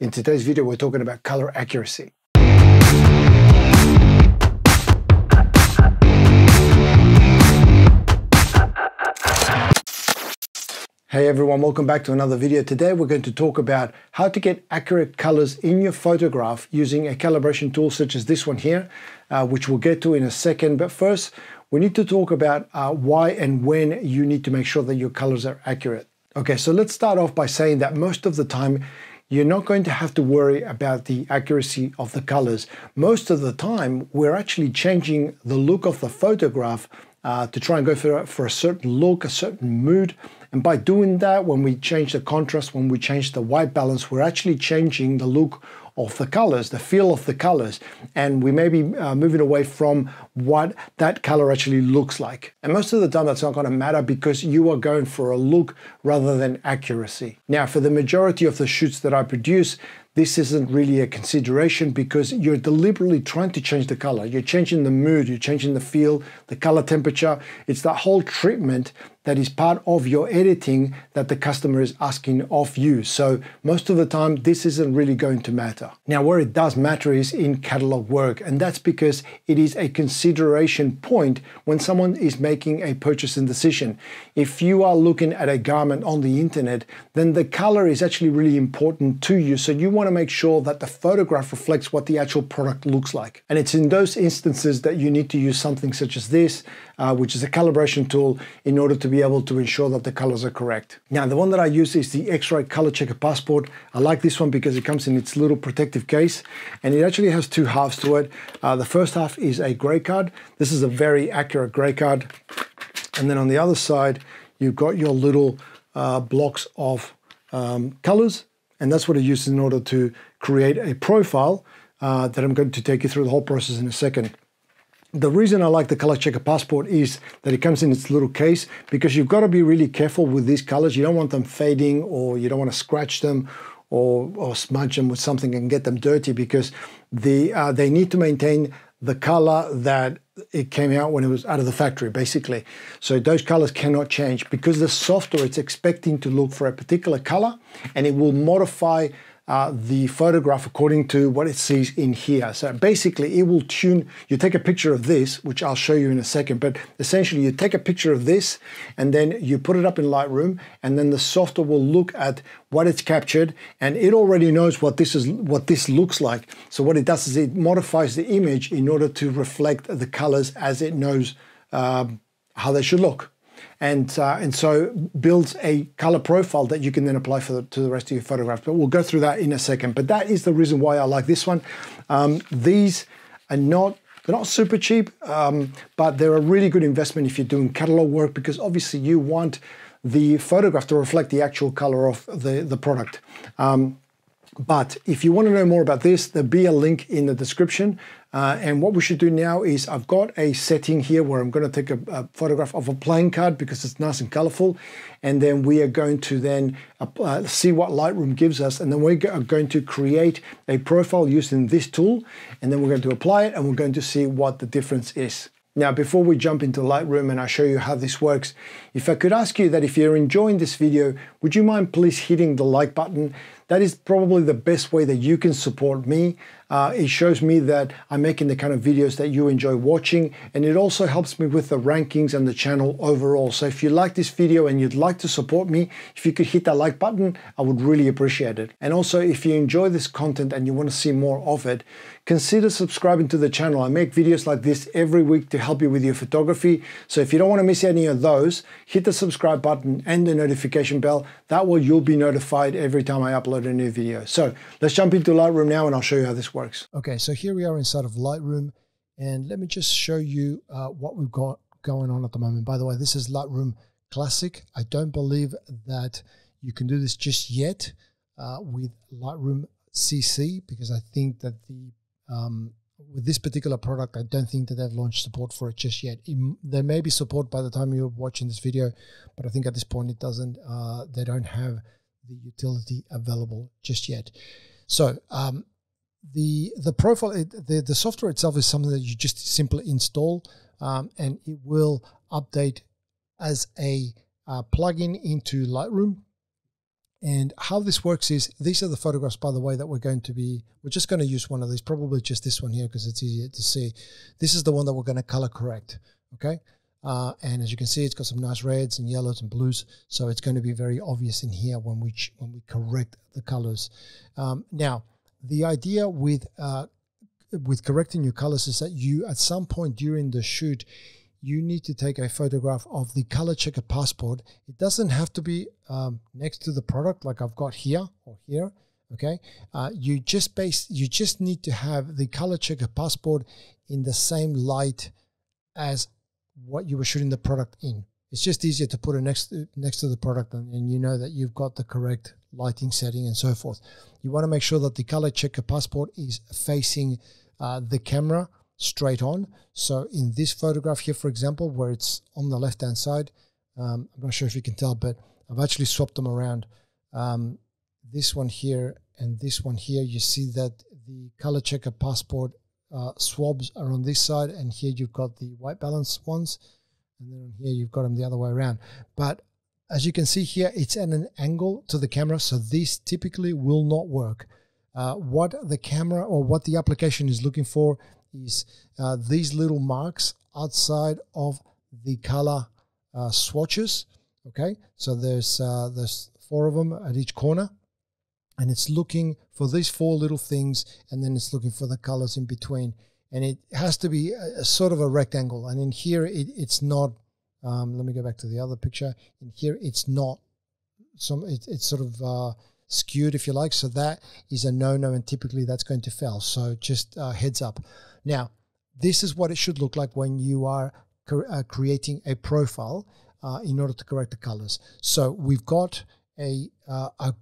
In today's video, we're talking about color accuracy. Hey everyone, welcome back to another video. Today we're going to talk about how to get accurate colors in your photograph using a calibration tool such as this one here, which we'll get to in a second. But first, we need to talk about why and when you need to make sure that your colors are accurate. Okay, so let's start off by saying that most of the time, you're not going to have to worry about the accuracy of the colors. Most of the time, we're actually changing the look of the photograph to try and go for a certain look, a certain mood. And by doing that, when we change the contrast, when we change the white balance, we're actually changing the look of the colors, the feel of the colors. And we may be moving away from what that color actually looks like. And most of the time, that's not going to matter because you are going for a look rather than accuracy. Now, for the majority of the shoots that I produce, this isn't really a consideration because you're deliberately trying to change the color. You're changing the mood, you're changing the feel, the color temperature. It's that whole treatment that is part of your editing that the customer is asking of you. So most of the time, this isn't really going to matter. Now, where it does matter is in catalog work, and that's because it is a consideration point when someone is making a purchasing decision. If you are looking at a garment on the internet, then the color is actually really important to you. So you want to make sure that the photograph reflects what the actual product looks like. And it's in those instances that you need to use something such as this, which is a calibration tool, in order to be able to ensure that the colors are correct. Now, the one that I use is the X-Rite ColorChecker Passport. I like this one because it comes in its little protective case, and it actually has two halves to it. The first half is a gray card. This is a very accurate gray card. And then on the other side, you've got your little blocks of colors, and that's what I use in order to create a profile that I'm going to take you through the whole process in a second. The reason I like the ColorChecker Passport is that it comes in its little case because you've got to be really careful with these colors. You don't want them fading, or you don't want to scratch them or smudge them with something and get them dirty, because they need to maintain the color that it came out when it was out of the factory, basically. So those colors cannot change because the software is expecting to look for a particular color, and it will modify the photograph according to what it sees in here. So basically it will tune, you take a picture of this, which I'll show you in a second, but essentially you take a picture of this and then you put it up in Lightroom, and then the software will look at what it's captured, and it already knows what this looks like. So what it does is it modifies the image in order to reflect the colors as it knows how they should look. And so builds a color profile that you can then apply to the rest of your photographs. But we'll go through that in a second. But that is the reason why I like this one. These are they're not super cheap, but they're a really good investment if you're doing catalog work, because obviously you want the photograph to reflect the actual color of the product. But if you want to know more about this, there'll be a link in the description. And what we should do now is I've got a setting here where I'm going to take a photograph of a playing card because it's nice and colorful. And then we are going to then see what Lightroom gives us. And then we're going to create a profile using this tool. And then we're going to apply it, and we're going to see what the difference is. Now, before we jump into Lightroom and I show you how this works, if I could ask you that if you're enjoying this video, would you mind please hitting the like button? That is probably the best way that you can support me. It shows me that I'm making the kind of videos that you enjoy watching, and it also helps me with the rankings and the channel overall. So if you like this video and you'd like to support me, if you could hit that like button, I would really appreciate it. And also, if you enjoy this content and you want to see more of it, consider subscribing to the channel. I make videos like this every week to help you with your photography. So if you don't want to miss any of those, hit the subscribe button and the notification bell. That way you'll be notified every time I upload a new video. So let's jump into Lightroom now, and I'll show you how this works. Okay, so here we are inside of Lightroom, and let me just show you what we've got going on at the moment. By the way, this is Lightroom Classic. I don't believe that you can do this just yet with Lightroom CC, because I think that the with this particular product, I don't think that they've launched support for it just yet. There may be support by the time you're watching this video, but I think at this point it doesn't. They don't have the utility available just yet. So the profile, the software itself is something that you just simply install, and it will update as a plugin into Lightroom. And how this works is, these are the photographs, by the way, that we're just going to use one of these, probably just this one here because it's easier to see. This is the one that we're going to color correct, okay? And as you can see, it's got some nice reds and yellows and blues, so it's going to be very obvious in here when we correct the colors. Now, the idea with correcting your colors is that you, at some point during the shoot, you need to take a photograph of the color checker passport. It doesn't have to be next to the product like I've got here or here, okay? You just need to have the color checker passport in the same light as what you were shooting the product in. It's just easier to put it next to the product, and you know that you've got the correct lighting setting and so forth. You want to make sure that the color checker passport is facing the camera straight on. So in this photograph here, for example, where it's on the left-hand side, I'm not sure if you can tell, but I've actually swapped them around. This one here and this one here, you see that the color checker passport swabs are on this side, and here you've got the white balance ones, and then here you've got them the other way around. But as you can see here, it's at an angle to the camera, so this typically will not work. What the camera or what the application is looking for is these little marks outside of the color swatches, okay? So there's 4 of them at each corner, and it's looking for these 4 little things, and then it's looking for the colors in between. And it has to be a sort of a rectangle. And in here, it's not, let me go back to the other picture. In here, it's not, it's sort of skewed, if you like. So that is a no-no, and typically that's going to fail. So just heads up. Now, this is what it should look like when you are creating a profile in order to correct the colors. So we've got a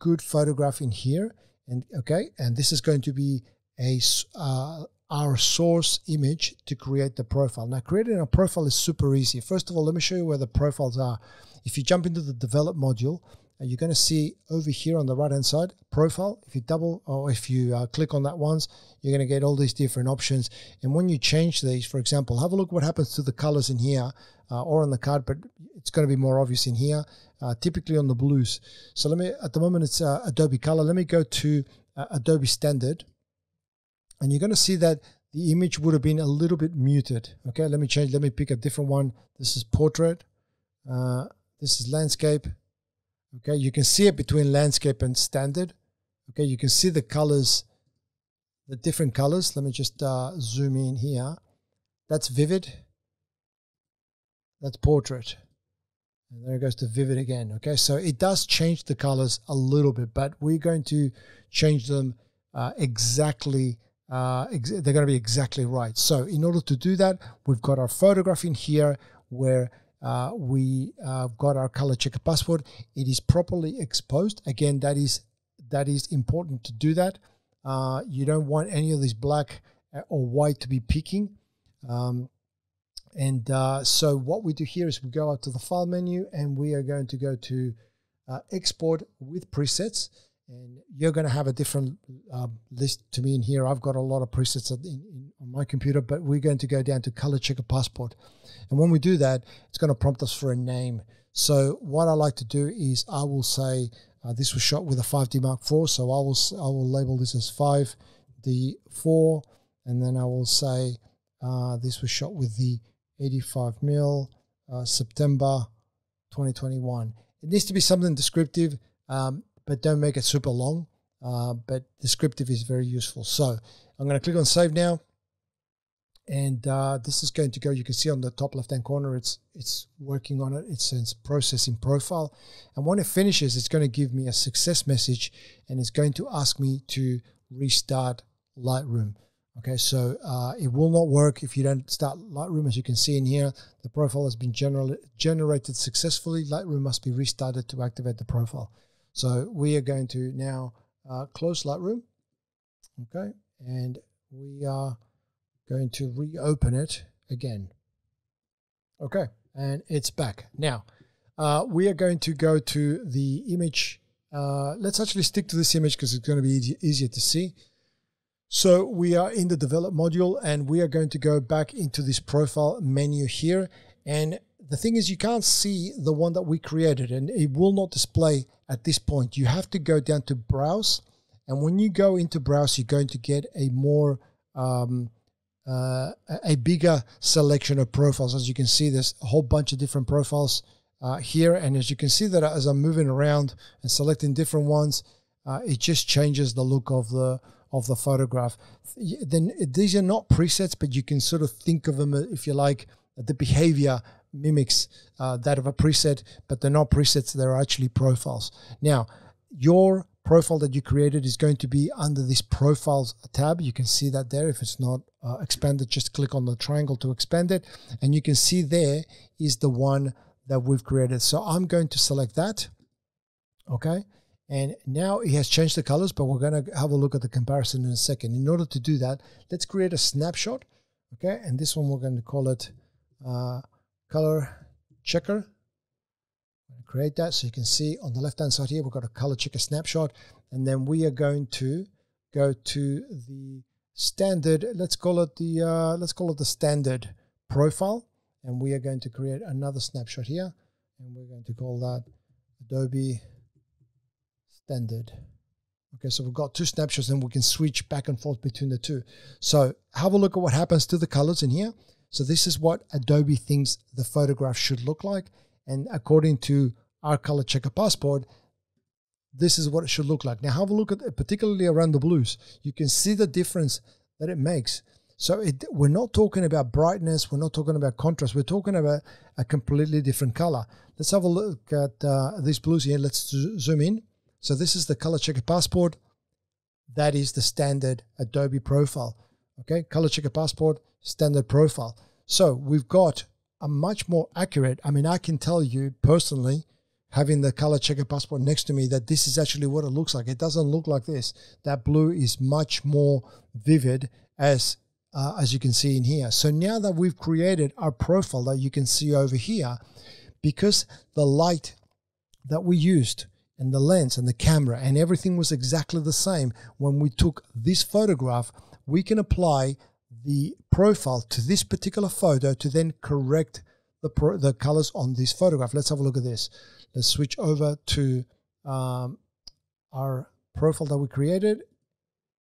good photograph in here, and okay, and this is going to be our source image to create the profile. Now, creating a profile is super easy. First of all, let me show you where the profiles are. If you jump into the develop module, you're going to see over here on the right hand side, profile. If you click on that once, you're going to get all these different options. And when you change these, for example, have a look what happens to the colors in here or on the card, but it's going to be more obvious in here, typically on the blues. So at the moment it's Adobe Color. Let me go to Adobe Standard, and you're going to see that the image would have been a little bit muted. Okay, let me change. Let me pick a different one. This is Portrait. This is Landscape. Okay, you can see it between Landscape and Standard. Okay, you can see the colors, the different colors. Let me just zoom in here. That's Vivid. That's Portrait. And there it goes to Vivid again. Okay, so it does change the colors a little bit, but we're going to change them exactly. They're going to be exactly right. So in order to do that, we've got our photograph in here where we've got our color checker passport. It is properly exposed. Again, that is important to do that. You don't want any of this black or white to be peeking. So what we do here is we go out to the file menu, and we are going to go to export with presets. And you're going to have a different list to me in here. I've got a lot of presets on my computer, but we're going to go down to color checker passport. And when we do that, it's going to prompt us for a name. So what I like to do is I will say this was shot with a 5D Mark IV, so I will label this as 5D4, and then I will say this was shot with the 85mm September 2021. It needs to be something descriptive. But don't make it super long, but descriptive is very useful. So I'm going to click on Save now, and this is going to go, you can see on the top left-hand corner, it's working on it, it's processing profile. And when it finishes, it's going to give me a success message, and it's going to ask me to restart Lightroom. Okay, so it will not work if you don't start Lightroom. As you can see in here, the profile has been generated successfully. Lightroom must be restarted to activate the profile. So we are going to now close Lightroom, okay, and we are going to reopen it again. Okay, and it's back. Now, we are going to go to the image. Let's actually stick to this image because it's going to be easier to see. So we are in the develop module, and we are going to go back into this profile menu here, and The thing is, you can't see the one that we created and it will not display at this point. You have to go down to browse. And when you go into browse, you're going to get a more, a bigger selection of profiles. As you can see, there's a whole bunch of different profiles here. And as you can see that as I'm moving around and selecting different ones, it just changes the look of the photograph. Then these are not presets, but you can sort of think of them, if you like, the behavior mimics that of a preset, but they're not presets, they're actually profiles. Now, your profile that you created is going to be under this profiles tab. You can see that there. If it's not expanded, just click on the triangle to expand it. And you can see there is the one that we've created. So I'm going to select that. Okay. And now it has changed the colors, but we're going to have a look at the comparison in a second. In order to do that, let's create a snapshot. Okay. And this one, we're going to call it color checker. Create that. So you can see on the left hand side here, we've got a color checker snapshot, and then we are going to go to the standard, let's call it the standard profile, and we are going to create another snapshot here, and we're going to call that Adobe Standard. Okay, so we've got two snapshots and we can switch back and forth between the two. So have a look at what happens to the colors in here. So this is what Adobe thinks the photograph should look like. And according to our color checker passport, this is what it should look like. Now have a look at it, particularly around the blues. You can see the difference that it makes. So we're not talking about brightness. We're not talking about contrast. We're talking about a completely different color. Let's have a look at these blues here. Let's zoom in. So this is the color checker passport. That is the standard Adobe profile. Okay, color checker passport, standard profile. So we've got are much more accurate. I mean, I can tell you personally, having the color checker passport next to me, that this is actually what it looks like. It doesn't look like this. That blue is much more vivid, as you can see in here. So now that we've created our profile that you can see over here, because the light that we used and the lens and the camera and everything was exactly the same when we took this photograph, we can apply the profile to this particular photo to then correct the colors on this photograph. Let's have a look at this. Let's switch over to our profile that we created,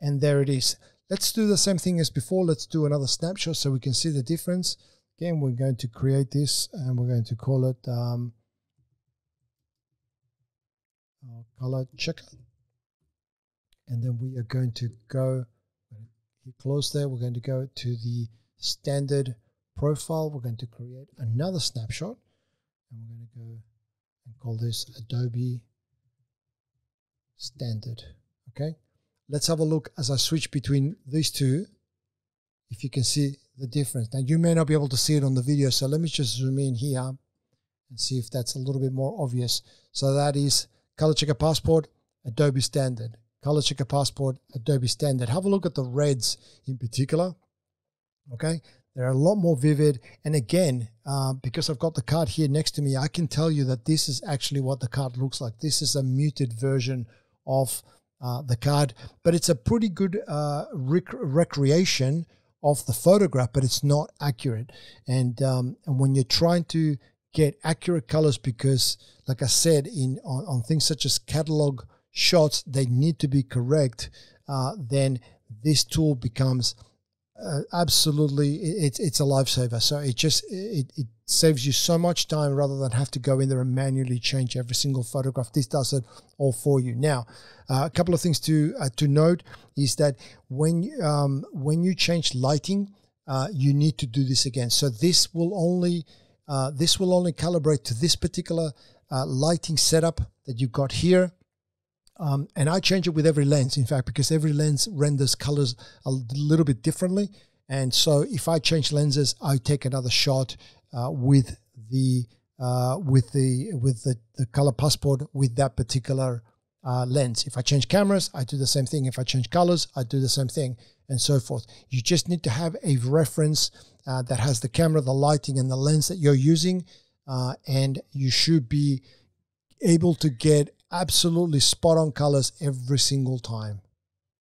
and there it is. Let's do the same thing as before. Let's do another snapshot so we can see the difference. Again, we're going to create this and we're going to call it color checker, and then we are going to go close there. We're going to go to the standard profile. We're going to create another snapshot, and we're going to go and call this Adobe Standard. Okay, let's have a look as I switch between these two, if you can see the difference. Now you may not be able to see it on the video, so let me just zoom in here and see if that's a little bit more obvious. So that is color checker passport, Adobe Standard. Color checker passport, Adobe Standard. Have a look at the reds in particular. Okay, they're a lot more vivid. And again, because I've got the card here next to me, I can tell you that this is actually what the card looks like. This is a muted version of the card, but it's a pretty good recreation of the photograph, but it's not accurate. And when you're trying to get accurate colors, because like I said, on things such as catalog shots, they need to be correct, then this tool becomes absolutely, it's a lifesaver. So it saves you so much time rather than have to go in there and manually change every single photograph. This does it all for you. Now, a couple of things to note is that when you change lighting, you need to do this again. So this will only calibrate to this particular lighting setup that you've got here. And I change it with every lens, in fact, because every lens renders colors a little bit differently. And so if I change lenses, I take another shot with the color passport with that particular lens. If I change cameras, I do the same thing. If I change colors, I do the same thing, and so forth. You just need to have a reference that has the camera, the lighting, and the lens that you're using, and you should be able to get absolutely spot on colors every single time.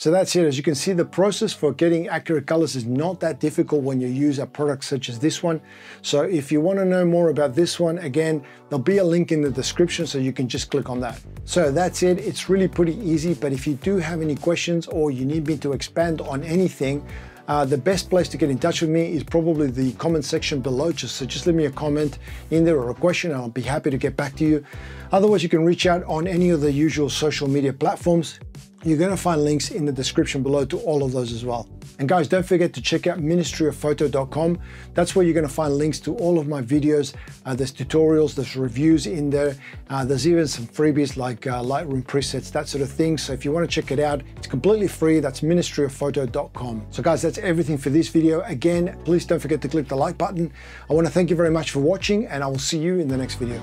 So that's it. As you can see, the process for getting accurate colors is not that difficult when you use a product such as this one. So if you want to know more about this one, again, there'll be a link in the description so you can just click on that. So that's it. It's really pretty easy, but if you do have any questions or you need me to expand on anything, the best place to get in touch with me is probably the comment section below. So just leave me a comment in there or a question and I'll be happy to get back to you. Otherwise, you can reach out on any of the usual social media platforms. You're going to find links in the description below to all of those as well. And guys, don't forget to check out ministryofphoto.com. That's where you're going to find links to all of my videos. There's tutorials, there's reviews in there. There's even some freebies like Lightroom presets, that sort of thing. So if you want to check it out, it's completely free. That's ministryofphoto.com. So guys, that's everything for this video. Again, please don't forget to click the like button. I want to thank you very much for watching and I will see you in the next video.